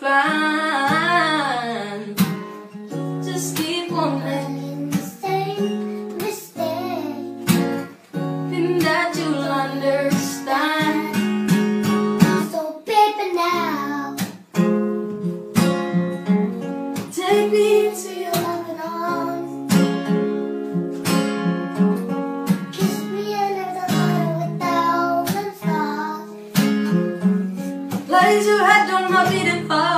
fine. Just keep on making mistakes, and that you'll understand. So baby, now take me into your loving arms. Kiss me and live the water with thousand stars. Place your head on my beating heart.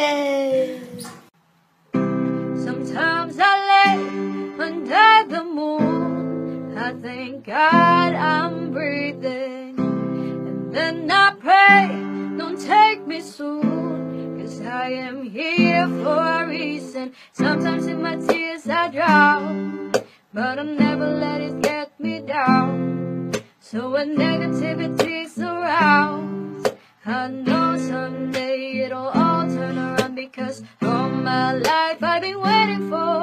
Yay. Sometimes I lay under the moon, I thank God I'm breathing, and then I pray, don't take me soon, 'cause I am here for a reason. Sometimes in my tears I drown, but I never let it get me down. So when negativity surrounds, I know someday it'll all turn around, because all my life I've been waiting for,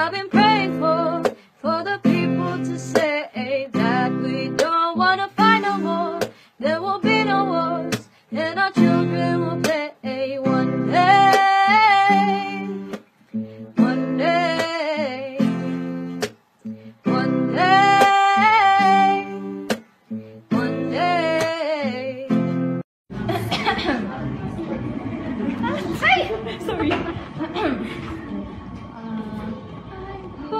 I've been praying for the people to say that we don't want to fight no more. There will be no wars, and our children will play one day. One day. One day. Sorry. Who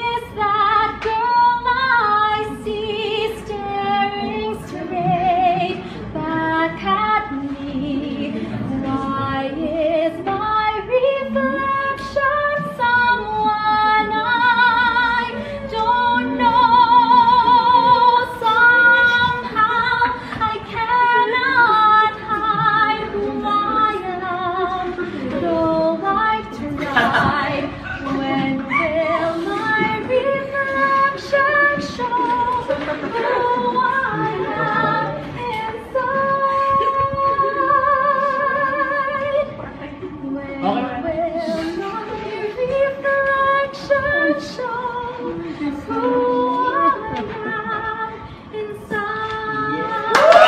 is that girl I see staring straight back at me? Why is my reflection someone I don't know? Somehow I cannot hide who I am. Though I try, when will my reflection show who I am inside? When will my reflection show who I am inside? I've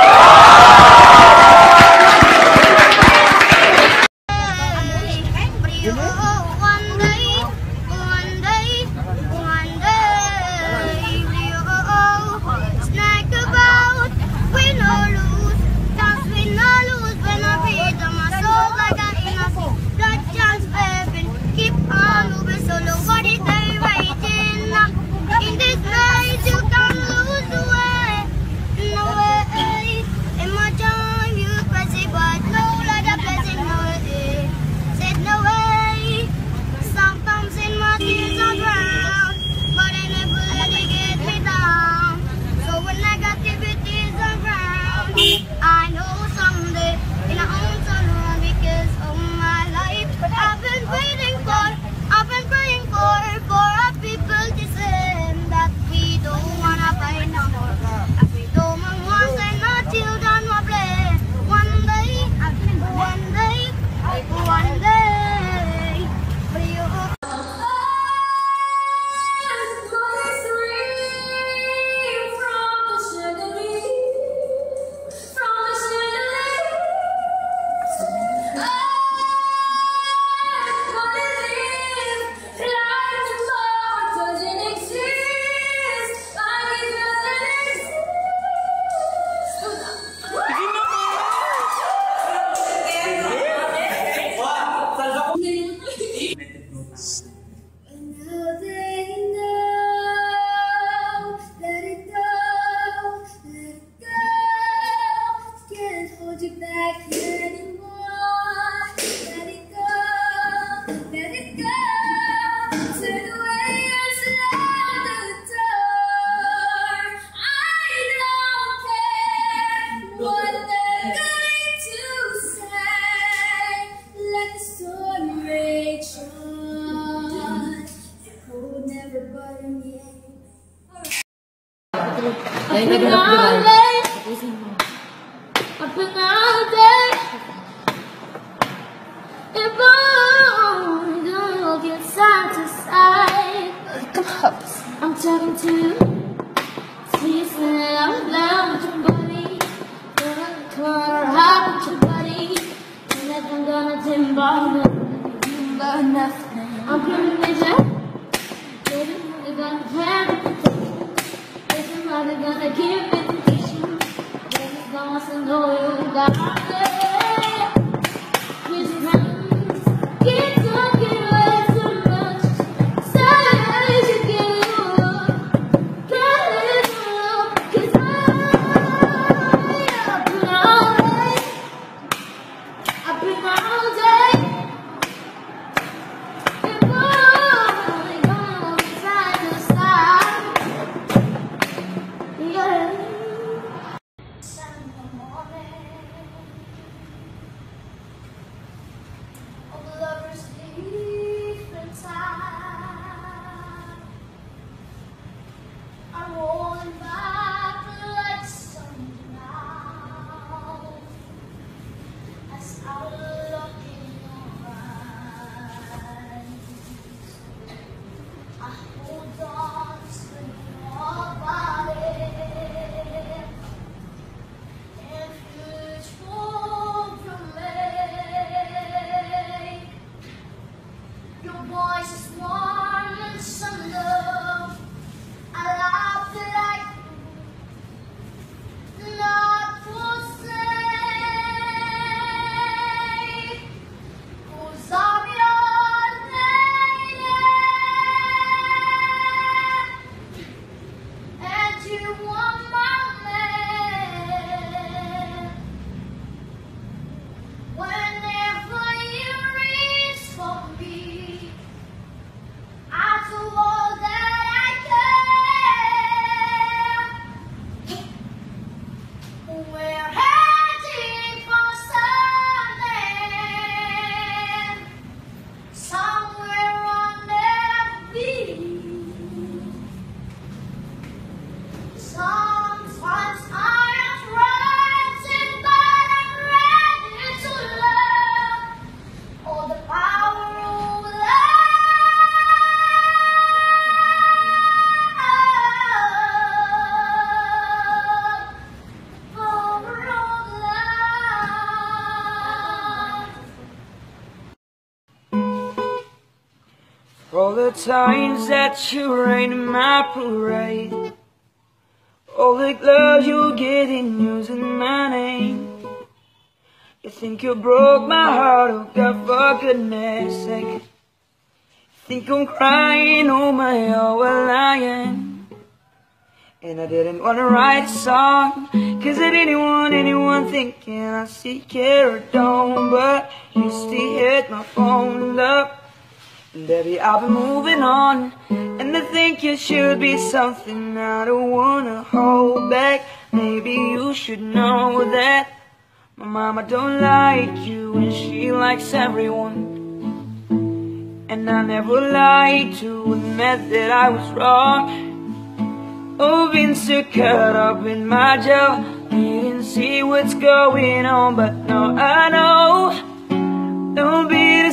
been all day. talking to? She said, I'm in love with your body. Gonna call her with your body. And if I'm gonna do nothing. I'm coming with you. Baby, mother gonna have a petition. Baby, mother gonna give me the petition. Baby, gonna send all you got. All the times that you rain in my parade, all the love you're getting using my name. You think you broke my heart, oh God, for goodness sake. Think I'm crying, oh my, oh well I am. And I didn't want to write a song, cause I didn't want anyone thinking I see care or don't. But you still hit my phone up. Baby, I've been moving on, and I think you should be something I don't wanna hold back. Maybe you should know that my mama don't like you, and she likes everyone. And I never lied to admit that I was wrong. Oh, been so caught up in my job, didn't see what's going on, but now I know. Don't be the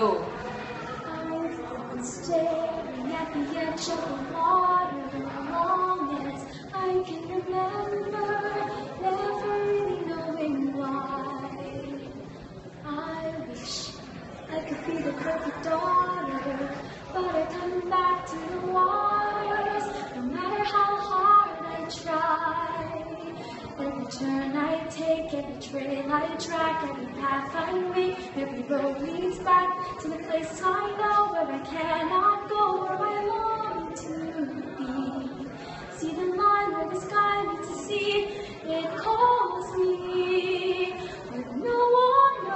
I've been staring at the edge of the water as long as I can remember. I could be the perfect daughter, but I come back to the waters. No matter how hard I try, every turn I take, every trail I track, every path I make, every road leads back to the place I know where I cannot go, where I long to be. See the line where the sky meets the sea, it calls me, but no one knows.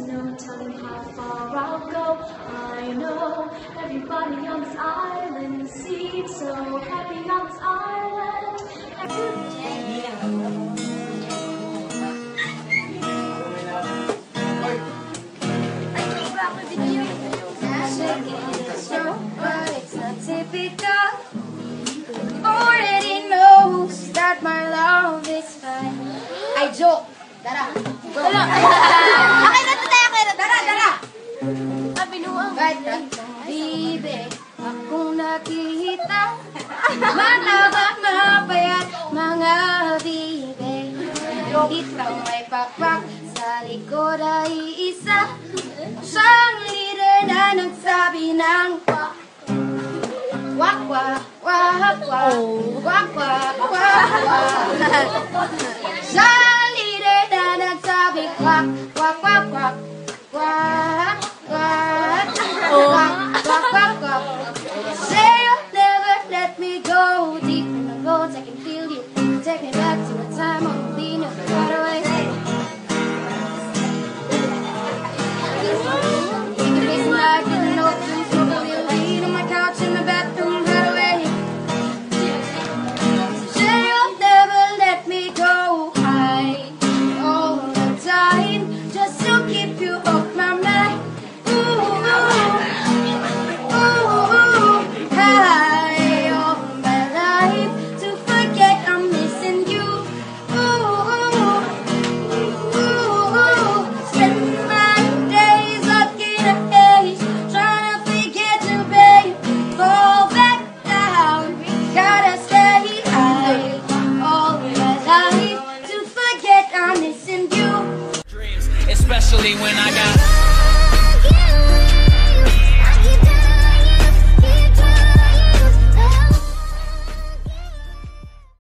No telling how far I'll go. Everybody on this island seems so happy on this island. I talk about my video. I shake it in a stroke, but it's not typical. Already knows that my love is fine. I joke. Dara. Bibe, akong nakita, matabak na payat, mga bibe. Ikaw may pakpak, sa likod ay isa, siyang leader na nagsabi ng wak. Wak, wak, wak, wak, wak, wak, wak, wak. Siyang leader na nagsabi wak, wak, wak, wak, wak, wak. Walk, walk, walk, walk. Say you'll never let me go deep in my bones. I can feel you. Take me back to a time I've been far away. You can be smart, you can know things. So you'll lean on my couch in the bathroom right away. Say you'll never let me go high all the time, just to keep you off my mind. Especially when I got